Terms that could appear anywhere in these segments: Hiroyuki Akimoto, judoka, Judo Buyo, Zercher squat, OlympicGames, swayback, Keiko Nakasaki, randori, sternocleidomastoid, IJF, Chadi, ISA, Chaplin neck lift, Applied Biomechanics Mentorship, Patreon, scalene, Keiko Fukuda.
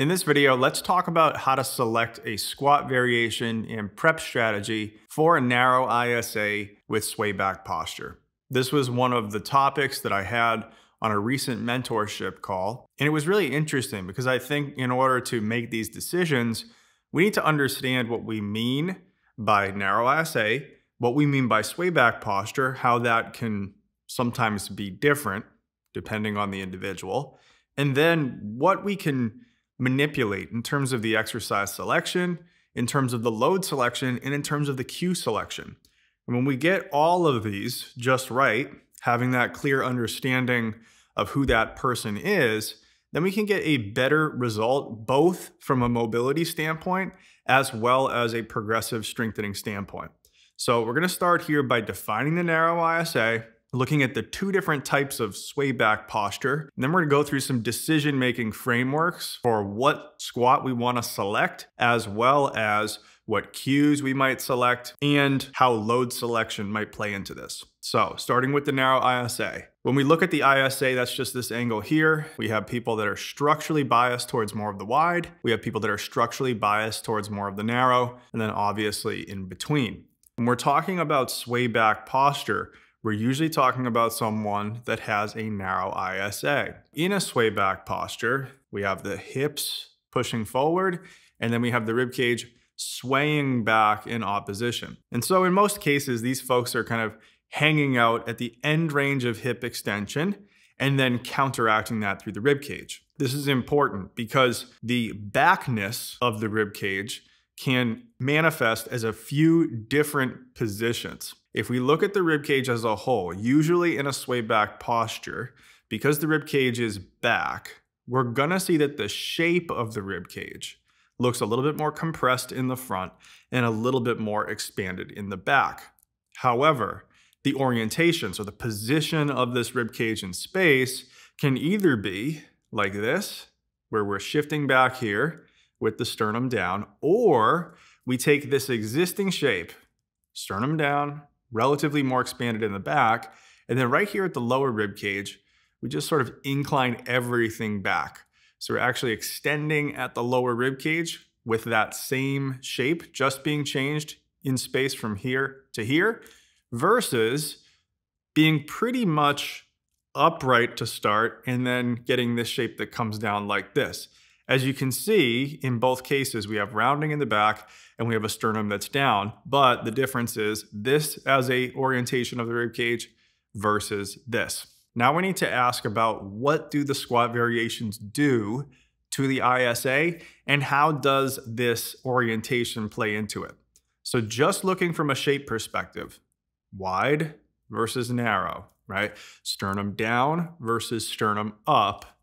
In this video, let's talk about how to select a squat variation and prep strategy for a narrow ISA with sway back posture. This was one of the topics that I had on a recent mentorship call, and it was really interesting because I think in order to make these decisions, we need to understand what we mean by narrow ISA, what we mean by sway back posture, how that can sometimes be different depending on the individual, and then what we can manipulate in terms of the exercise selection, in terms of the load selection, and in terms of the cue selection. And when we get all of these just right, having that clear understanding of who that person is, then we can get a better result, both from a mobility standpoint, as well as a progressive strengthening standpoint. So we're gonna start here by defining the narrow ISA, looking at the two different types of sway back posture. And then we're gonna go through some decision-making frameworks for what squat we wanna select, as well as what cues we might select and how load selection might play into this. So starting with the narrow ISA. When we look at the ISA, that's just this angle here. We have people that are structurally biased towards more of the wide. We have people that are structurally biased towards more of the narrow, and then obviously in between. When we're talking about sway back posture, we're usually talking about someone that has a narrow ISA. In a sway back posture, we have the hips pushing forward, and then we have the rib cage swaying back in opposition. And so in most cases, these folks are kind of hanging out at the end range of hip extension and then counteracting that through the rib cage. This is important because the backness of the rib cage can manifest as a few different positions. If we look at the rib cage as a whole, usually in a sway back posture, because the rib cage is back, we're gonna see that the shape of the rib cage looks a little bit more compressed in the front and a little bit more expanded in the back. However, the orientation, so the position of this rib cage in space, can either be like this, where we're shifting back here with the sternum down, or we take this existing shape, sternum down, relatively more expanded in the back, and then right here at the lower rib cage, we just sort of incline everything back. So we're actually extending at the lower rib cage with that same shape just being changed in space from here to here, versus being pretty much upright to start and then getting this shape that comes down like this. As you can see, in both cases, we have rounding in the back and we have a sternum that's down, but the difference is this as a orientation of the rib cage versus this. Now we need to ask about what do the squat variations do to the ISA and how does this orientation play into it? So just looking from a shape perspective, wide versus narrow, right? Sternum down versus sternum up.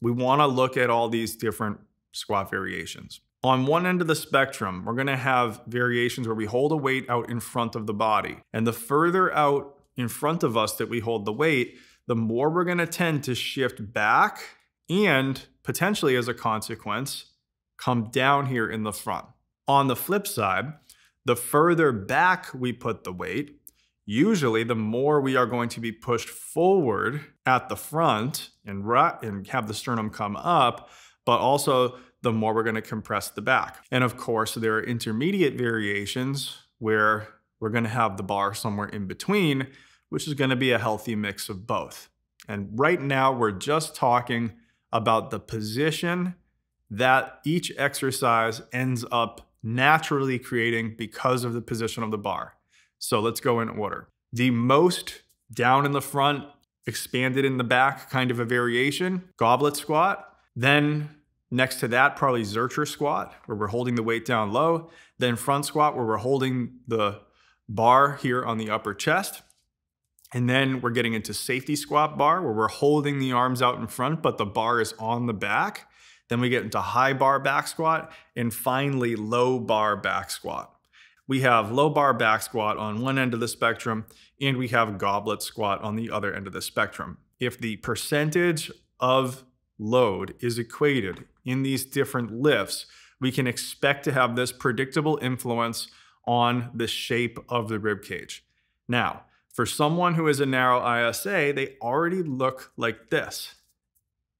We want to look at all these different squat variations. On one end of the spectrum, we're going to have variations where we hold a weight out in front of the body. And the further out in front of us that we hold the weight, the more we're going to tend to shift back and potentially, as a consequence, come down here in the front. On the flip side, the further back we put the weight, usually the more we are going to be pushed forward at the front and have the sternum come up, but also the more we're gonna compress the back. And of course, there are intermediate variations where we're gonna have the bar somewhere in between, which is gonna be a healthy mix of both. And right now, we're just talking about the position that each exercise ends up naturally creating because of the position of the bar. So let's go in order. The most down in the front, expanded in the back kind of a variation, goblet squat. Then next to that, probably Zercher squat, where we're holding the weight down low. Then front squat, where we're holding the bar here on the upper chest. And then we're getting into safety squat bar, where we're holding the arms out in front, but the bar is on the back. Then we get into high bar back squat, and finally low bar back squat. We have low bar back squat on one end of the spectrum, and we have goblet squat on the other end of the spectrum. If the percentage of load is equated in these different lifts, we can expect to have this predictable influence on the shape of the rib cage. Now, for someone who is a narrow ISA, they already look like this,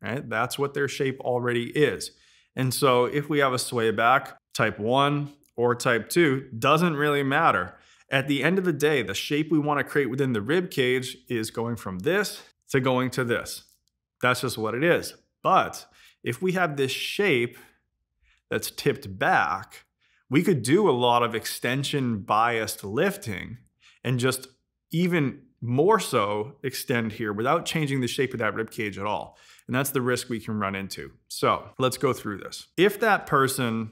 right? That's what their shape already is. And so if we have a sway back, type 1 or type 2 doesn't really matter. At the end of the day, the shape we want to create within the rib cage is going from this to going to this. That's just what it is. But if we have this shape that's tipped back, we could do a lot of extension biased lifting and just even more so extend here without changing the shape of that rib cage at all. And that's the risk we can run into. So let's go through this. If that person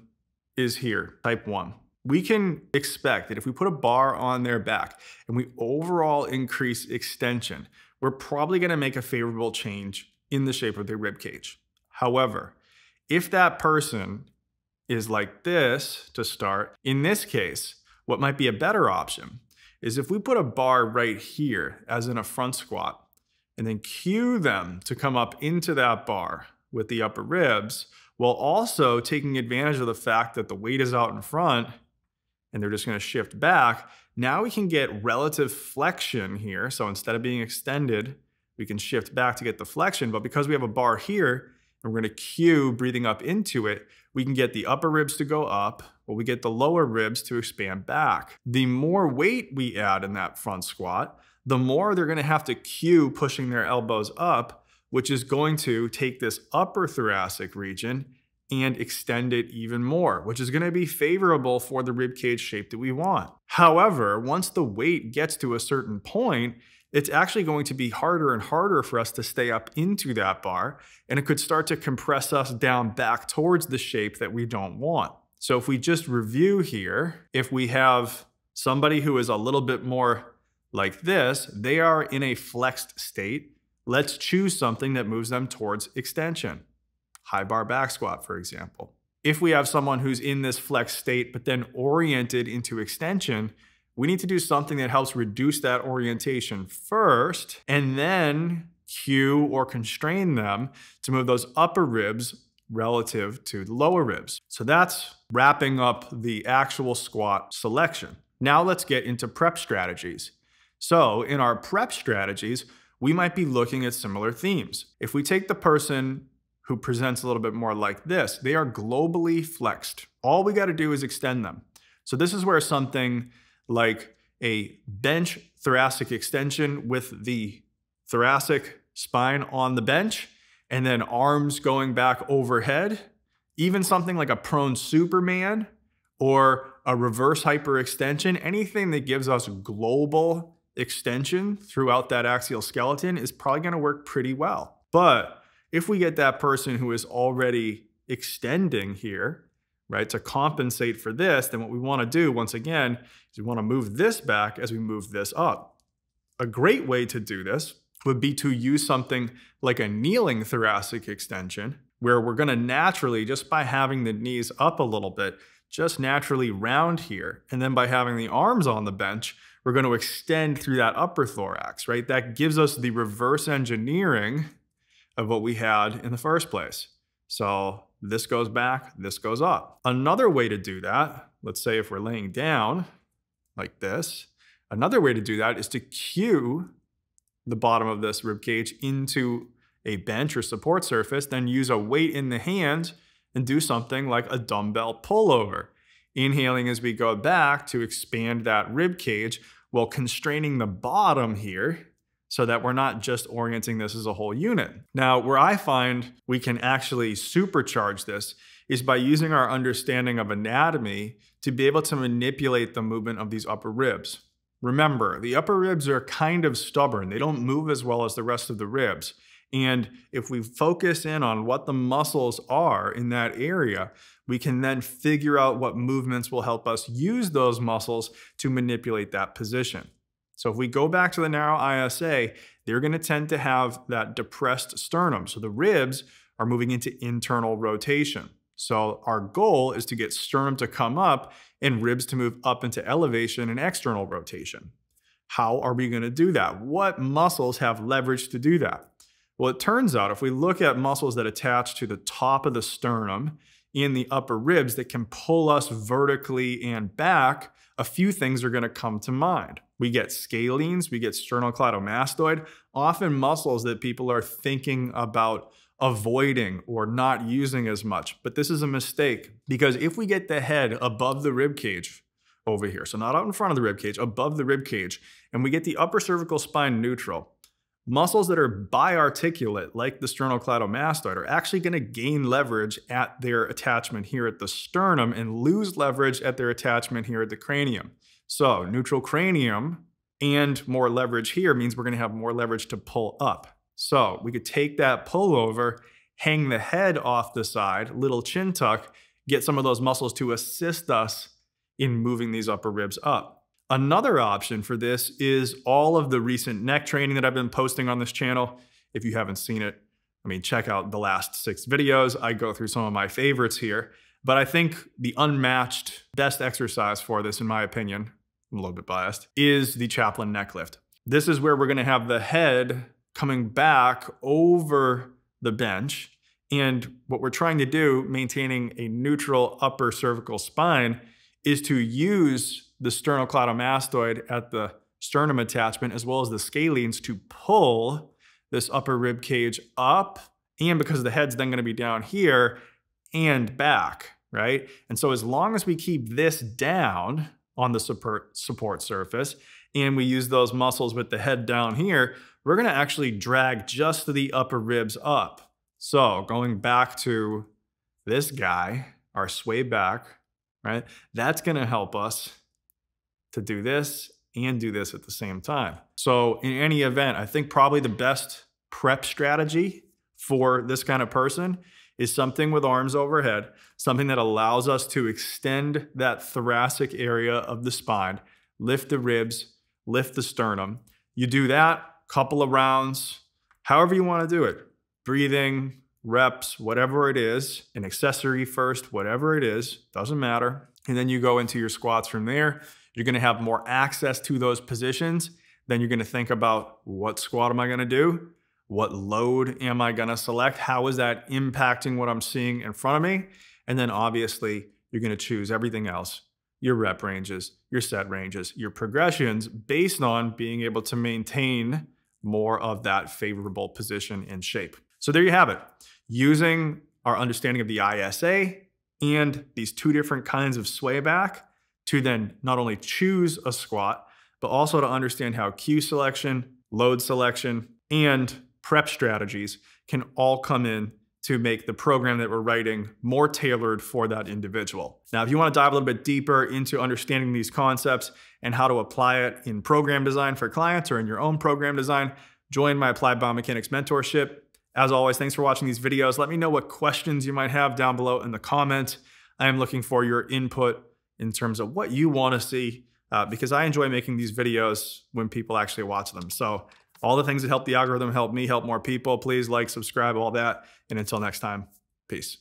is here, type 1, we can expect that if we put a bar on their back and we overall increase extension, we're probably going to make a favorable change in the shape of their rib cage. However, if that person is like this to start, in this case, what might be a better option is if we put a bar right here, as in a front squat, and then cue them to come up into that bar with the upper ribs, while also taking advantage of the fact that the weight is out in front and they're just going to shift back. Now we can get relative flexion here. So instead of being extended, we can shift back to get the flexion. But because we have a bar here and we're going to cue breathing up into it, we can get the upper ribs to go up, but we get the lower ribs to expand back. The more weight we add in that front squat, the more they're going to have to cue pushing their elbows up, which is going to take this upper thoracic region and extend it even more, which is going to be favorable for the rib cage shape that we want. However, once the weight gets to a certain point, it's actually going to be harder and harder for us to stay up into that bar, and it could start to compress us down back towards the shape that we don't want. So if we just review here, if we have somebody who is a little bit more like this, they are in a flexed state. Let's choose something that moves them towards extension. High bar back squat, for example. If we have someone who's in this flex state, but then oriented into extension, we need to do something that helps reduce that orientation first, and then cue or constrain them to move those upper ribs relative to the lower ribs. So that's wrapping up the actual squat selection. Now let's get into prep strategies. So in our prep strategies, we might be looking at similar themes. If we take the person who presents a little bit more like this, they are globally flexed. All we got to do is extend them. So this is where something like a bench thoracic extension with the thoracic spine on the bench and then arms going back overhead, even something like a prone Superman or a reverse hyperextension, anything that gives us global extension throughout that axial skeleton is probably going to work pretty well. But if we get that person who is already extending here, right, to compensate for this, then what we want to do once again is we want to move this back as we move this up. A great way to do this would be to use something like a kneeling thoracic extension, where we're going to naturally, just by having the knees up a little bit, just naturally round here. And then by having the arms on the bench, we're going to extend through that upper thorax, right? That gives us the reverse engineering of what we had in the first place. So this goes back, this goes up. Another way to do that, let's say if we're laying down like this, another way to do that is to cue the bottom of this rib cage into a bench or support surface, then use a weight in the hand and do something like a dumbbell pullover. Inhaling as we go back to expand that rib cage while constraining the bottom here so that we're not just orienting this as a whole unit. Now, where I find we can actually supercharge this is by using our understanding of anatomy to be able to manipulate the movement of these upper ribs. Remember, the upper ribs are kind of stubborn. They don't move as well as the rest of the ribs. And if we focus in on what the muscles are in that area, we can then figure out what movements will help us use those muscles to manipulate that position. So if we go back to the narrow ISA, they're going to tend to have that depressed sternum. So the ribs are moving into internal rotation. So our goal is to get sternum to come up and ribs to move up into elevation and external rotation. How are we going to do that? What muscles have leverage to do that? Well, it turns out if we look at muscles that attach to the top of the sternum in the upper ribs that can pull us vertically and back, a few things are going to come to mind. We get scalenes, we get sternocleidomastoid, often muscles that people are thinking about avoiding or not using as much. But this is a mistake, because if we get the head above the rib cage over here, so not out in front of the rib cage, above the rib cage, and we get the upper cervical spine neutral, muscles that are biarticulate, like the sternocleidomastoid, are actually going to gain leverage at their attachment here at the sternum and lose leverage at their attachment here at the cranium. So neutral cranium and more leverage here means we're going to have more leverage to pull up. So we could take that pull over, hang the head off the side, little chin tuck, get some of those muscles to assist us in moving these upper ribs up. Another option for this is all of the recent neck training that I've been posting on this channel. If you haven't seen it, I mean, check out the last 6 videos. I go through some of my favorites here, but I think the unmatched best exercise for this, in my opinion, I'm a little bit biased, is the Chaplin neck lift. This is where we're going to have the head coming back over the bench. And what we're trying to do, maintaining a neutral upper cervical spine, is to use the sternocleidomastoid at the sternum attachment, as well as the scalenes, to pull this upper rib cage up. And because the head's then going to be down here and back, right? And so as long as we keep this down on the support surface, and we use those muscles with the head down here, we're going to actually drag just the upper ribs up. So going back to this guy, our sway back, right? That's going to help us to do this and do this at the same time. So in any event, I think probably the best prep strategy for this kind of person is something with arms overhead, something that allows us to extend that thoracic area of the spine, lift the ribs, lift the sternum. You do that, couple of rounds, however you want to do it, breathing, reps, whatever it is, an accessory first, whatever it is, doesn't matter. And then you go into your squats from there. You're going to have more access to those positions. Then you're going to think about, what squat am I going to do? What load am I going to select? How is that impacting what I'm seeing in front of me? And then obviously you're going to choose everything else, your rep ranges, your set ranges, your progressions, based on being able to maintain more of that favorable position and shape. So there you have it. Using our understanding of the ISA and these two different kinds of sway back to then not only choose a squat, but also to understand how cue selection, load selection, and prep strategies can all come in to make the program that we're writing more tailored for that individual. Now, if you want to dive a little bit deeper into understanding these concepts and how to apply it in program design for clients or in your own program design, join my Applied Biomechanics Mentorship. As always, thanks for watching these videos. Let me know what questions you might have down below in the comments. I am looking for your input in terms of what you want to see, because I enjoy making these videos when people actually watch them. So all the things that help the algorithm help me help more people. Please like, subscribe, all that. And until next time, peace.